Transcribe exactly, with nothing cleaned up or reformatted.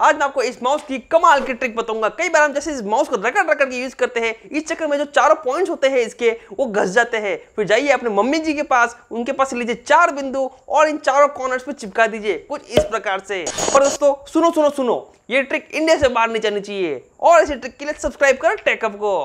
आज मैं आपको इस माउस की कमाल की ट्रिक बताऊंगा। कई बार हम जैसे इस माउस को रगड़ रगड़ के यूज करते हैं, इस चक्कर में जो चारों पॉइंट्स होते हैं इसके वो घस जाते हैं। फिर जाइए अपने मम्मी जी के पास, उनके पास लीजिए चार बिंदु और इन चारों कॉर्नर्स पे चिपका दीजिए कुछ इस प्रकार से। और दोस्तों सुनो सुनो सुनो, ये ट्रिक इंडिया से बाहर नहीं जानी चाहिए और इसी ट्रिक के लिए सब्सक्राइब करें टेकअप को।